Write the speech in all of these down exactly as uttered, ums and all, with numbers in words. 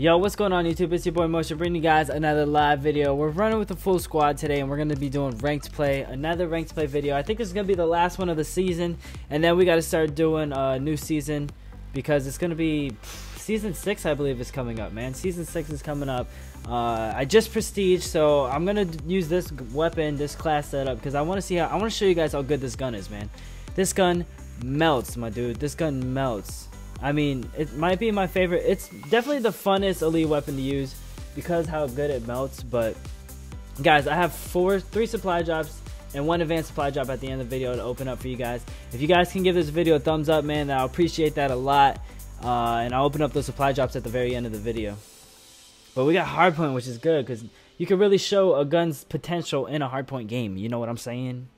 Yo, what's going on YouTube? It's your boy Motion, bringing you guys another live video. We're running with the full squad today and we're going to be doing ranked play, another ranked play video. I think this is going to be the last one of the season, and then we got to start doing a new season because it's going to be season six, I believe, is coming up, man. Season six is coming up. Uh, I just prestige, so I'm going to use this weapon, this class setup, because I want to see how, I want to show you guys how good this gun is, man. This gun melts, my dude. This gun melts. I mean, it might be my favorite. It's definitely the funnest elite weapon to use because how good it melts. But guys, I have four, three supply drops and one advanced supply drop at the end of the video to open up for you guys. If you guys can give this video a thumbs up, man, I'll appreciate that a lot. Uh, and I'll open up those supply drops at the very end of the video. But we got hardpoint, which is good because you can really show a gun's potential in a hardpoint game. You know what I'm saying?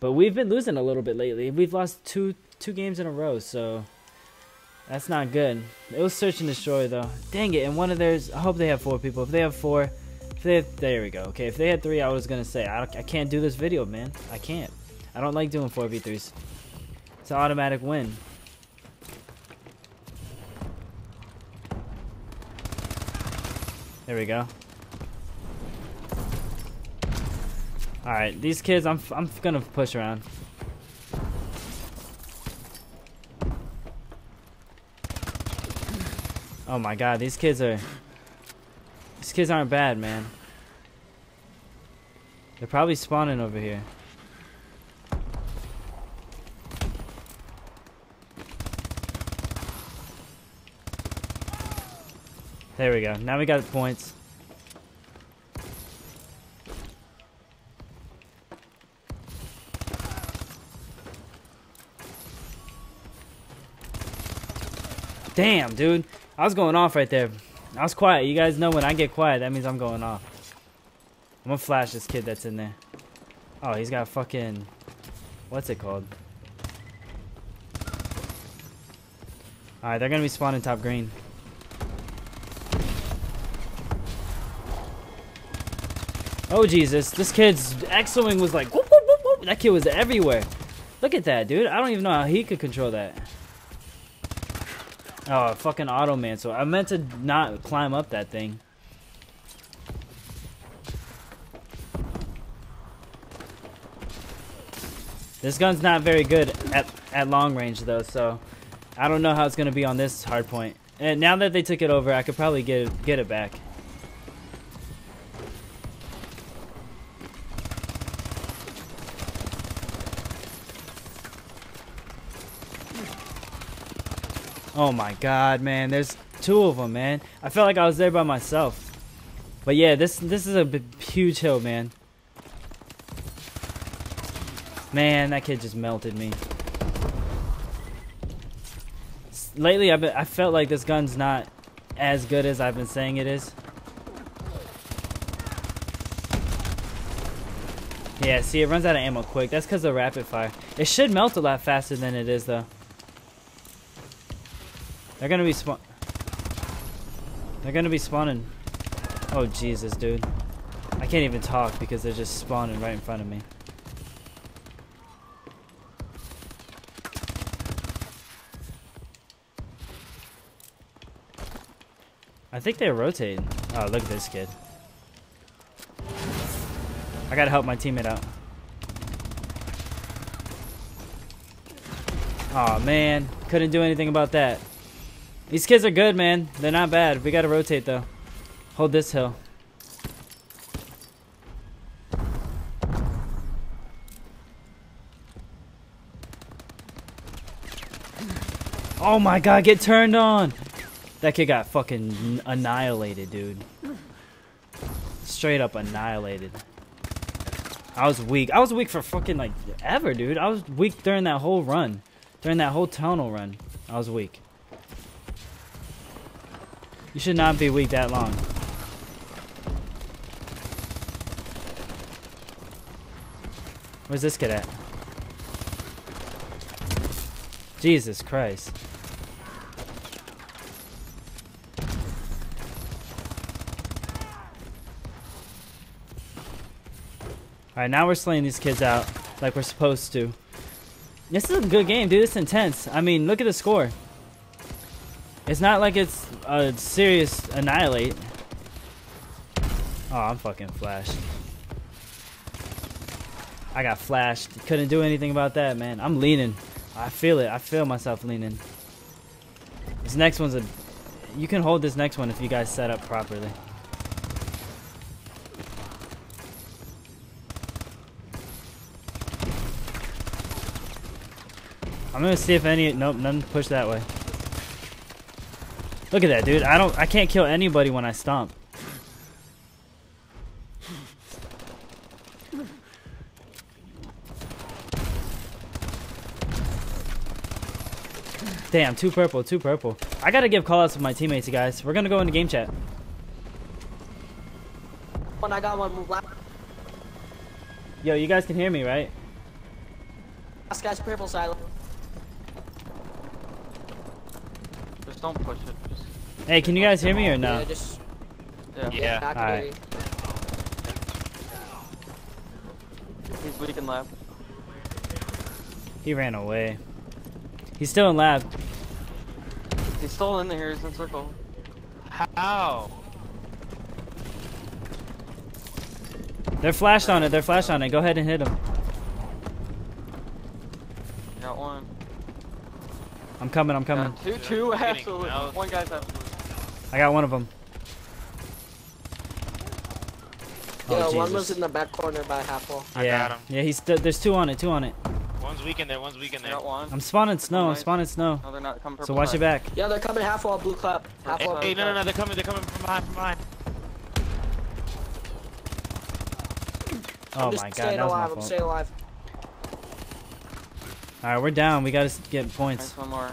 But we've been losing a little bit lately. We've lost two, two games in a row, so that's not good. It was search and destroy though. Dang it, and one of theirs, I hope they have four people. If they have four, if they have, there we go. Okay, if they had three, I was gonna say, I, I can't do this video, man. I can't. I don't like doing four v threes. It's an automatic win. There we go. All right, these kids, I'm, I'm gonna push around. Oh my god, these kids are these kids aren't bad, man. They're probably spawning over here. There we go. Now we got points. Damn, dude. I was going off right there. I was quiet. You guys know when I get quiet, that means I'm going off. I'm gonna flash this kid that's in there. Oh, he's got a fucking, what's it called? All right, they're gonna be spawning top green. Oh Jesus, this kid's X-wing was like, whoop, whoop, whoop, whoop. That kid was everywhere. Look at that, dude. I don't even know how he could control that. Oh, fucking auto man. So I meant to not climb up that thing. This gun's not very good at, at long range though, so I don't know how it's gonna be on this hard point. And now that they took it over, I could probably get it, get it back. Oh my god, man, there's two of them, man. I felt like I was there by myself. But yeah, this this is a big, huge hill, man. Man, that kid just melted me. Lately, I've been, I felt like this gun's not as good as I've been saying it is. Yeah, see, it runs out of ammo quick. That's because of rapid fire. It should melt a lot faster than it is, though. They're gonna be spawn. They're gonna be spawning. Oh Jesus, dude! I can't even talk because they're just spawning right in front of me. I think they're rotating. Oh, look at this kid! I gotta help my teammate out. Oh man, couldn't do anything about that. These kids are good, man. They're not bad. We gotta rotate, though. Hold this hill. Oh my god, get turned on! That kid got fucking annihilated, dude. Straight up annihilated. I was weak. I was weak for fucking, like, ever, dude. I was weak during that whole run. During that whole tunnel run, I was weak. You should not be weak that long. Where's this kid at? Jesus Christ. Alright, now we're slaying these kids out like we're supposed to. This is a good game, dude. It's intense. I mean, look at the score. It's not like it's a serious annihilate. Oh, I'm fucking flashed. I got flashed. Couldn't do anything about that, man. I'm leaning. I feel it. I feel myself leaning. This next one's a... You can hold this next one if you guys set up properly. I'm gonna see if any... Nope, none push that way. Look at that, dude. I don't... I can't kill anybody when I stomp. Damn, two purple, two purple. I gotta give callouts to my teammates, you guys. We're gonna go into game chat. When I got one move left. Yo, you guys can hear me, right? Last guy's purple silo. Just don't push it. Just... Hey, can you guys hear me or no? Yeah, just... yeah. yeah. yeah Alright. He's weak in lab. He ran away. He's still in lab. He's still in here, he's in circle. How? They're flashed on it, they're flashed on it. Go ahead and hit him. Got one. I'm coming, I'm coming. Got two, two, absolutely. One guy's absolutely. I got one of them. Yeah, oh, one was in the back corner by half wall. I yeah. got him. Yeah, he's th there's two on it, two on it. One's weak in there, one's weak in there. One. I'm spawning snow, I'm spawning snow. No, they're not coming from so watch it back. Yeah, they're coming half wall, blue clap. Half hey, wall, hey, no, no, no, they're coming, they're coming from behind, from behind. Oh my god, that was my fault. I'm staying alive. Alright, we're down, we gotta get points. There's one more.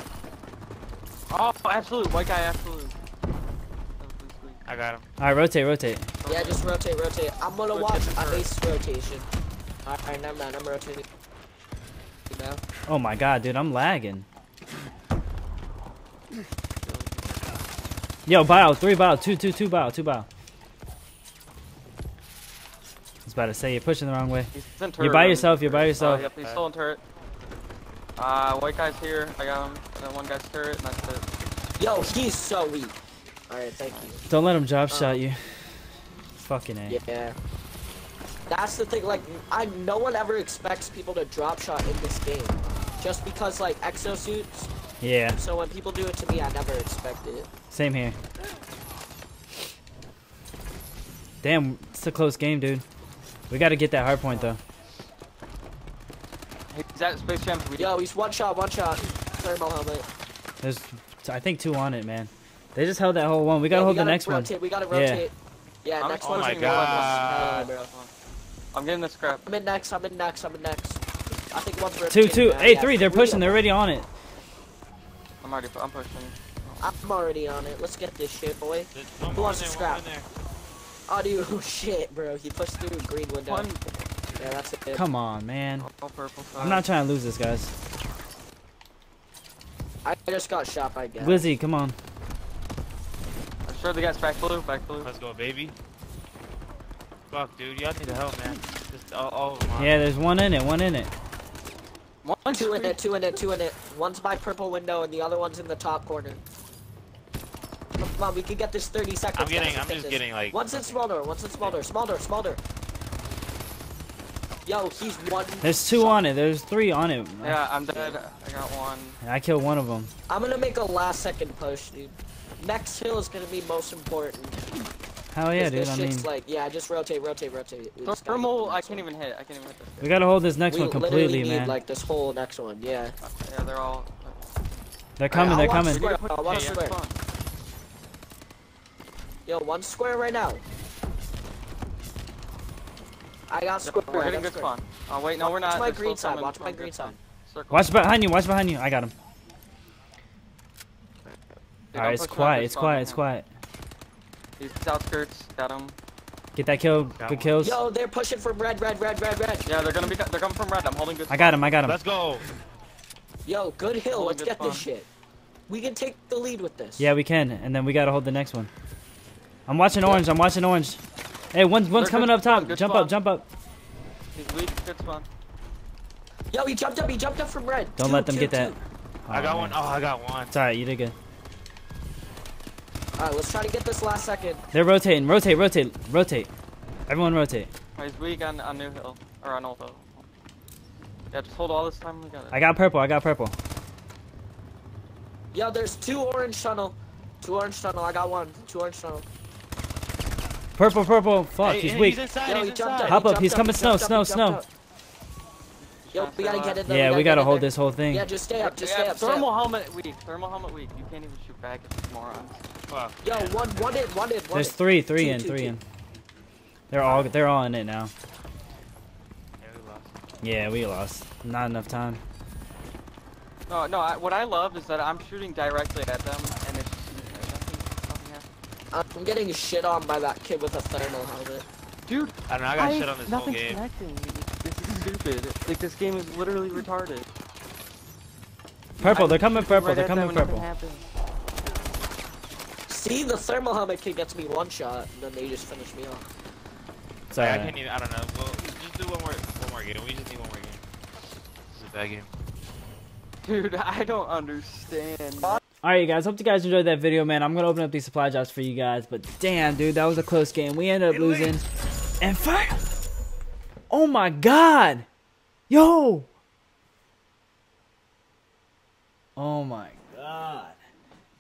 Oh, absolute, white guy, absolute. I got him. Alright, rotate, rotate. Yeah, just rotate, rotate. I'm gonna watch a base rotation. Alright, never mind, I'm rotating. Oh my god, dude, I'm lagging. Yo, bio, three bio, two, two, two bio, two bio. I was about to say, you're pushing the wrong way. You're by yourself, you're by yourself. Oh, yep, he's still in turret. Uh, white guy's here, I got him. And then one guy's turret, and that's it. Yo, he's so weak. Alright, thank you. Don't let him drop um, shot you. Fucking A. Yeah. That's the thing, like, I no one ever expects people to drop shot in this game. Just because, like, exosuits. Yeah. So when people do it to me, I never expected it. Same here. Damn, it's a close game, dude. We gotta get that hard point, though. Is that Space Jam? Yo, he's one shot, one shot. Thermal helmet. There's, I think, two on it, man. They just held that whole one. We gotta yeah, hold we gotta the next rotate. one. We gotta rotate. Yeah, yeah next oh one's gonna go on this. I'm getting this crap. I'm in next, I'm in next, I'm in next. I think one's ready. Two, two, eight, yeah. three, they're pushing, they're already on it. I'm already, I'm pushing. I'm already on it, let's get this shit, boy. Who wants to scrap? Oh, dude, oh, shit, bro, he pushed through a green window. One. Yeah, that's it. Come on, man. All purple I'm not trying to lose this, guys. I just got shot by a guy. Glizzy, come on. I'm sure the guy's back blue, back blue. Let's go, baby. Fuck, dude, y'all need to help, man. Just all, all of them. Yeah, there's one in it, one in it. One, two in it, two in it, two in it. One's by purple window, and the other one's in the top corner. Come on, we can get this thirty seconds. I'm getting, I'm just getting like. One's in small door, one's in small door, small door, small door. Yo, he's one. There's two on it, there's three on it. Yeah, I'm dead. I got one. I killed one of them. I'm gonna make a last second push, dude. Next hill is gonna be most important. Hell yeah, dude, I mean... Like, yeah, just rotate, rotate, rotate. Thermal, I can't even hit, I can't even hit this guy. We gotta hold this next we one completely, man. We need, like, this whole next one, yeah. Yeah, they're all... They're coming, right, they're coming. Square, I'll watch yeah, square. Yo, one square right now. I got square. We're hitting good spawn. Oh, wait, no, watch we're not. Watch my green side, watch my green side. Watch behind you, watch behind you. I got him. Alright, it's quiet, it's quiet, it's quiet. These outskirts, got him. Get that kill, got good one. kills. Yo, they're pushing from red, red, red, red, red. Yeah, they're gonna be, they're coming from red. I'm holding good. I got him, I got him. Let's go. Yo, good hill. Let's get fun. this shit. We can take the lead with this. Yeah, we can, and then we gotta hold the next one. I'm watching orange. I'm watching orange. Hey, one, one's one's coming good, up top. Jump spawn. up, jump up. He's weak. Good spawn. Yo, he jumped up. He jumped up from red. Don't two, let them two, get two. that. Oh, I got man. one. Oh, I got one. It's alright. You did good. Alright, let's try to get this last second. They're rotating. Rotate, rotate, rotate. Everyone rotate. Alright, he's weak on, on New Hill. Or on Old Hill. Yeah, just hold all this time. We got it. I got purple. I got purple. Yo, there's two orange tunnel. Two orange tunnel. I got one. Two orange tunnel. Purple, purple. Fuck, hey, he's weak. He's inside, yo, he's he jumped up. Hop up. He's coming. Snow, snow, snow. Yo, we gotta get in there. Yeah, we gotta, we gotta hold this whole thing. Yeah, just stay up. Just stay up. Thermal helmet weak. Thermal helmet weak. You can't even shoot back at this moron. Fuck. Yo, one, one in, one in, one There's three, three two, in, two, three two. in. They're all, they're all in it now. Yeah, we lost. Yeah, we lost. Not enough time. No, no. I, what I love is that I'm shooting directly at them, and it's nothing. I'm getting shit on by that kid with a thermal helmet. Dude, I don't know. I got I, shit on this whole game. Connecting. This is stupid. Like this game is literally retarded. Purple, they're coming purple. Right they're coming purple. See, the thermal helmet kid gets me one shot, and then they just finish me off. Sorry, I can't even. I don't know. We'll just do one more, one more game. We just need one more game. This is a bad game. Dude, I don't understand. Alright, you guys. Hope you guys enjoyed that video, man. I'm gonna open up these supply drops for you guys, but damn, dude, that was a close game. We ended up losing. And fire! Oh my God! Yo! Oh my God!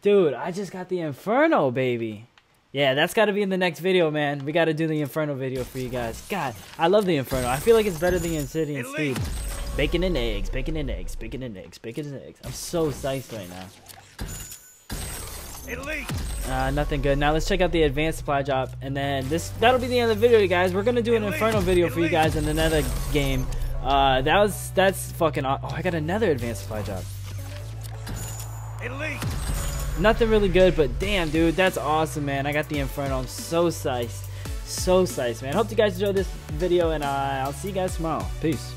Dude, I just got the Inferno, baby. Yeah, that's got to be in the next video, man. We got to do the Inferno video for you guys. God, I love the Inferno. I feel like it's better than Insidious. Bacon and eggs, bacon and eggs, bacon and eggs, bacon and eggs. I'm so psyched right now. It leaked. Uh, nothing good. Now let's check out the advanced supply drop, and then this that'll be the end of the video, you guys. We're gonna do an Inferno video for you guys in another game. Uh, that was that's fucking. Aw- oh, I got another advanced supply drop. It leaked. Nothing really good, but damn, dude, that's awesome, man. I got the Inferno. I'm so psyched, so psyched, man. Hope you guys enjoyed this video, and uh, I'll see you guys tomorrow. Peace.